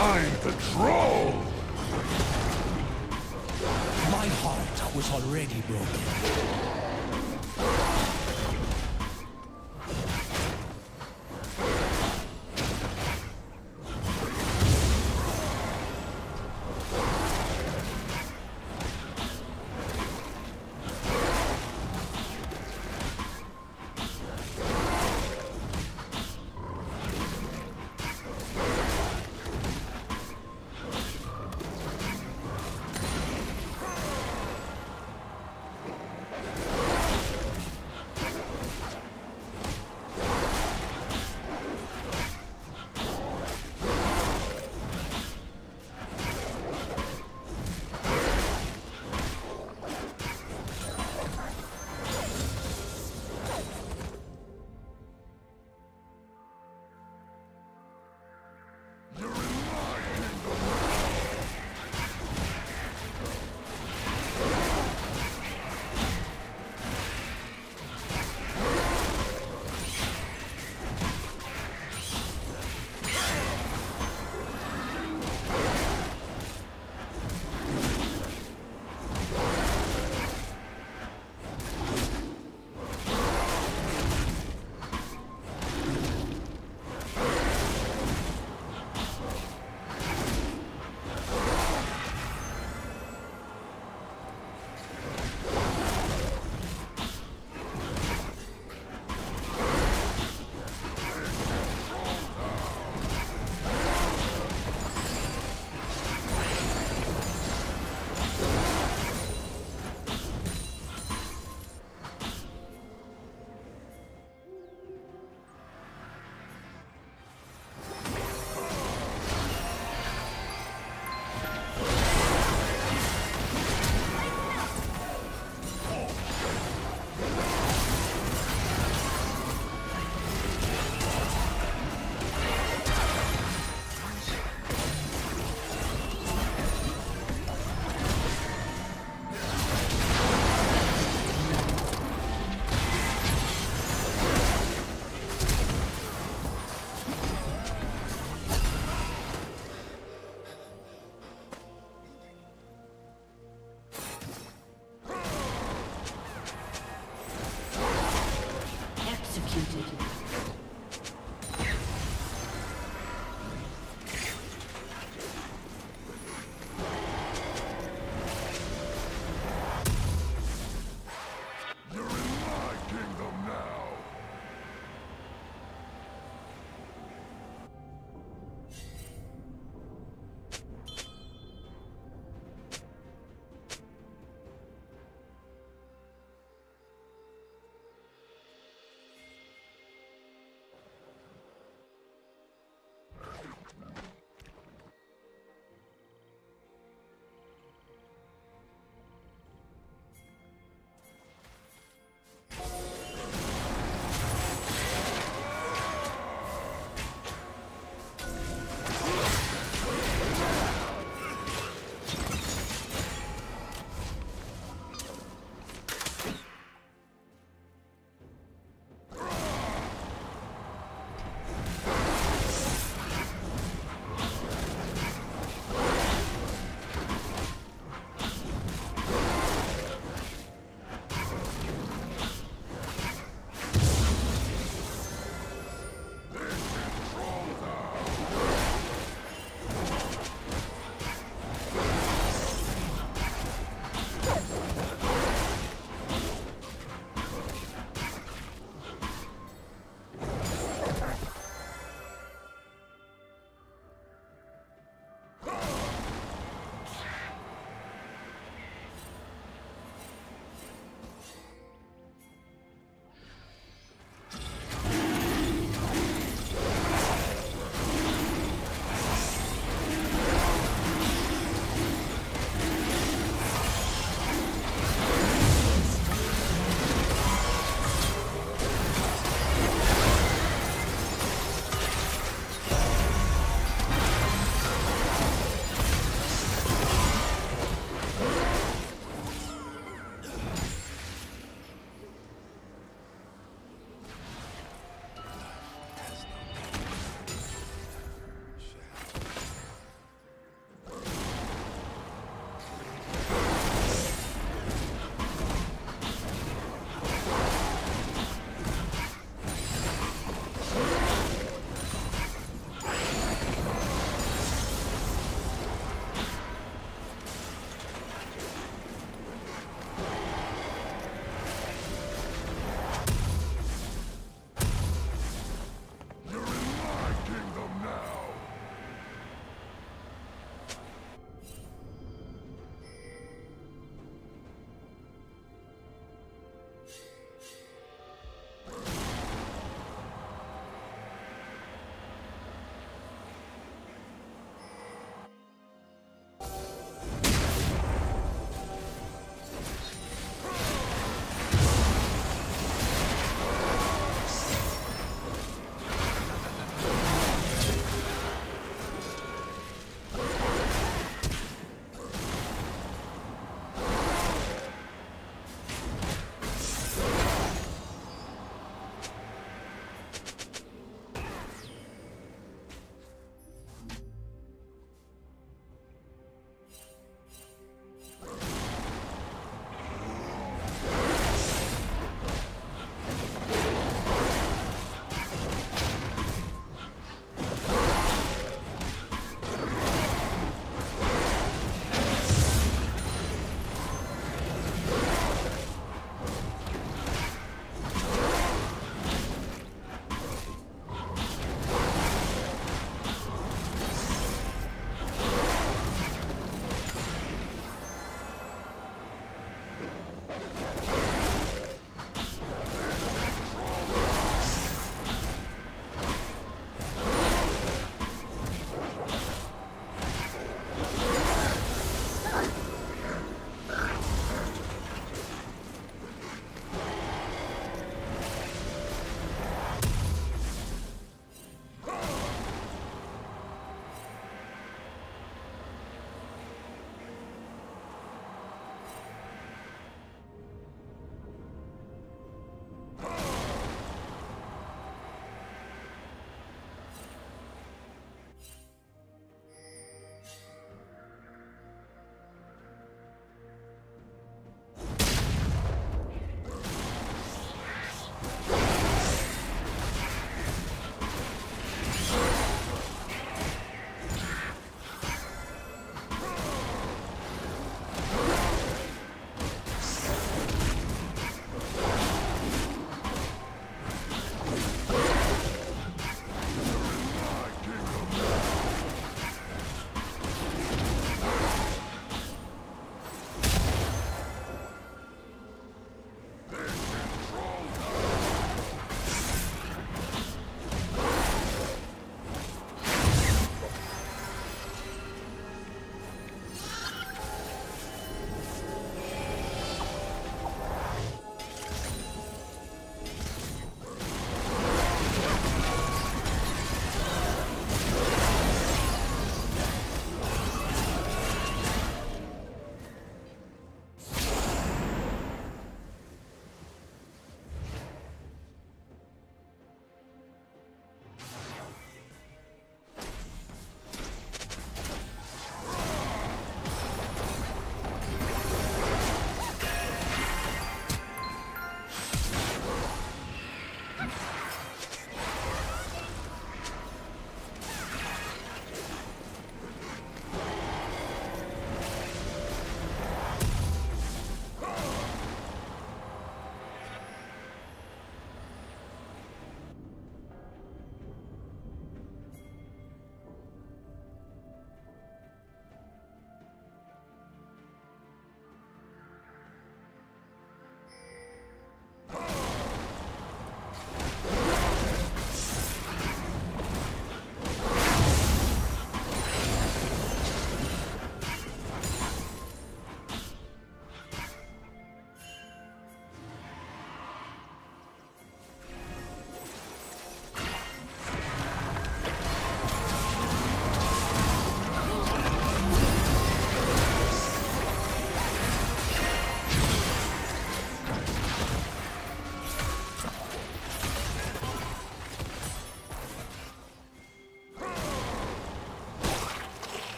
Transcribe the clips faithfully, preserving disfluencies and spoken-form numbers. I'm the troll! My heart was already broken.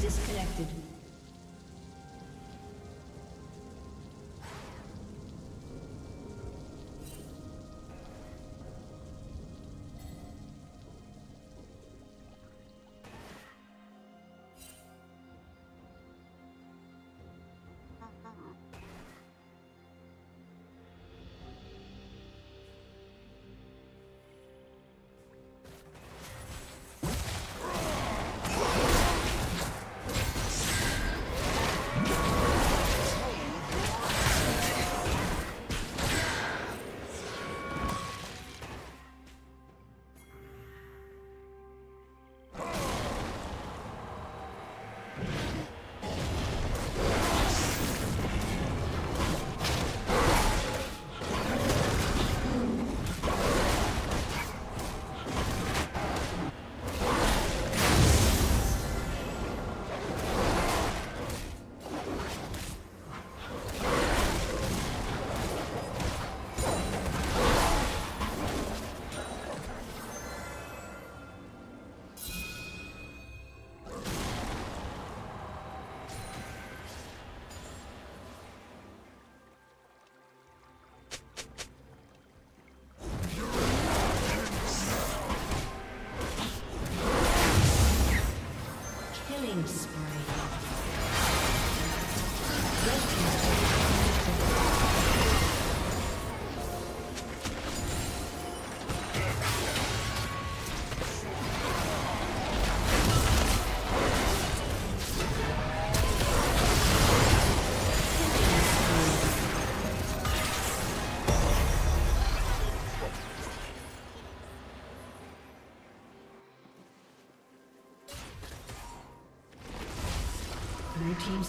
disconnected. Blue team's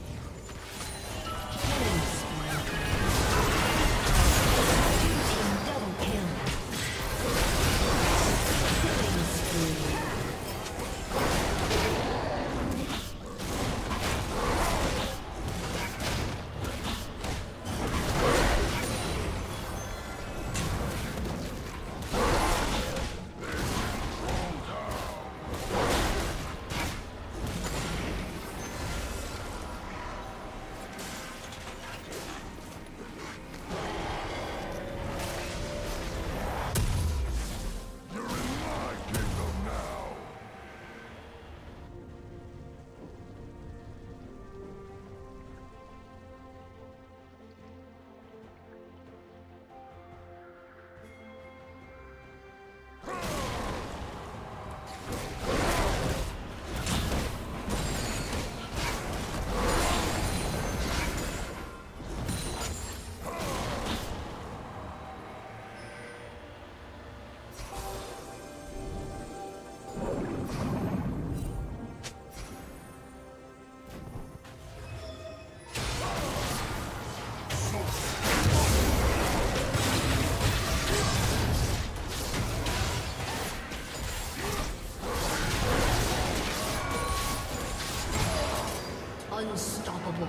Unstoppable.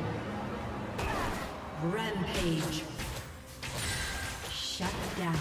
Rampage. Shut down.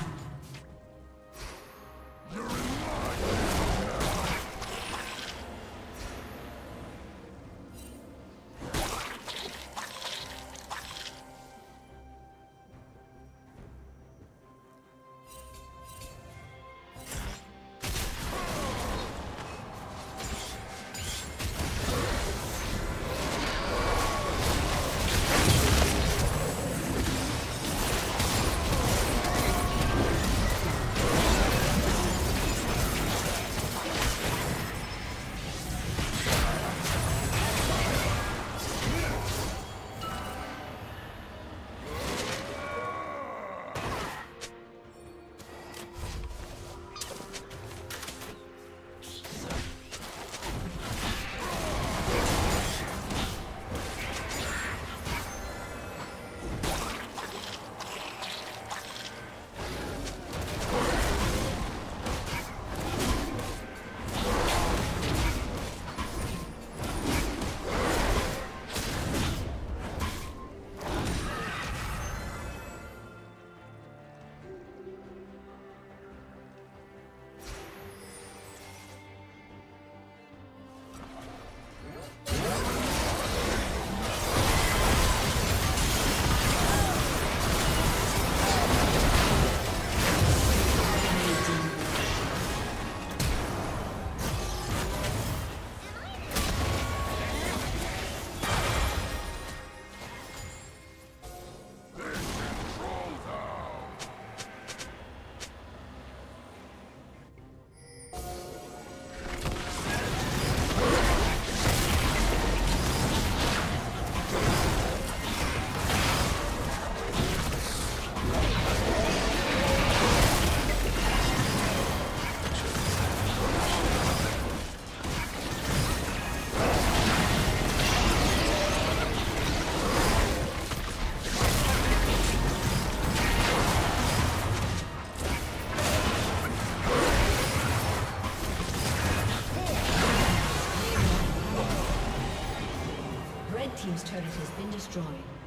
Team's turret has been destroyed.